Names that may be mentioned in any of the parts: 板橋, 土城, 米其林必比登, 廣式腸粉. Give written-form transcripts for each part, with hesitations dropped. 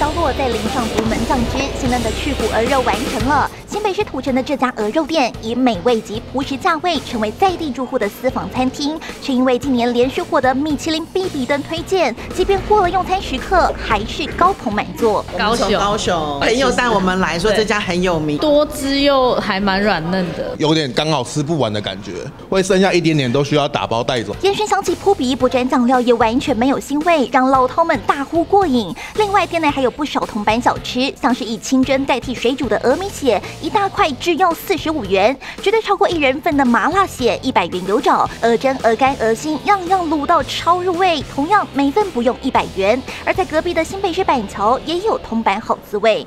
刀落在淋上独门酱汁，鲜嫩的去骨鹅肉完成了。新北市土城的这家鹅肉店以美味及朴实价位，成为在地住户的私房餐厅，却因为今年连续获得米其林必比登推荐，即便过了用餐时刻，还是高朋满座。高雄朋友带我们来说，这家很有名，多汁又还蛮软嫩的，有点刚好吃不完的感觉，会剩下一点点都需要打包带走。烟熏香气扑鼻，不沾酱料也完全没有腥味，让老饕们大呼过瘾。另外，店内还有不少铜板小吃，像是以清蒸代替水煮的鹅米血，一大块只要45元，绝对超过1人份的麻辣血100元有找，鹅胗、鹅肝、鹅心样样卤到超入味，同样每份不用100元。而在隔壁的新北市板桥也有铜板好滋味。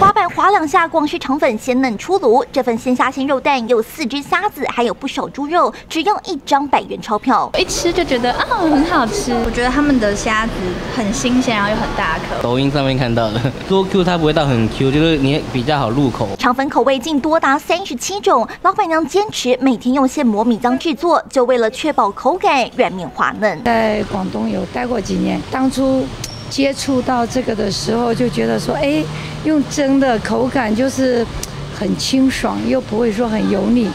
滑板滑两下，光是肠粉鲜嫩出炉。这份鲜虾鲜肉蛋有4只虾子，还有不少猪肉，只用1张100元钞票。一吃就觉得啊，很好吃。我觉得他们的虾子很新鲜，然后又很大颗。抖音上面看到的，多 Q 它不会到很 Q， 就是你比较好入口。肠粉口味竟多达37种，老板娘坚持每天用现磨米浆制作，就为了确保口感软绵滑嫩。在广东有待过几年，当初 接触到这个的时候，就觉得说，哎，用蒸的口感就是很清爽，又不会说很油腻。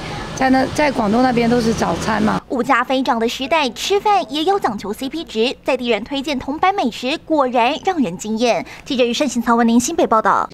在广东那边都是早餐嘛。物价飞涨的时代，吃饭也有讲求 CP 值，在地人推荐铜板美食，果然让人惊艳。记者于盛行曹文宁新北报道。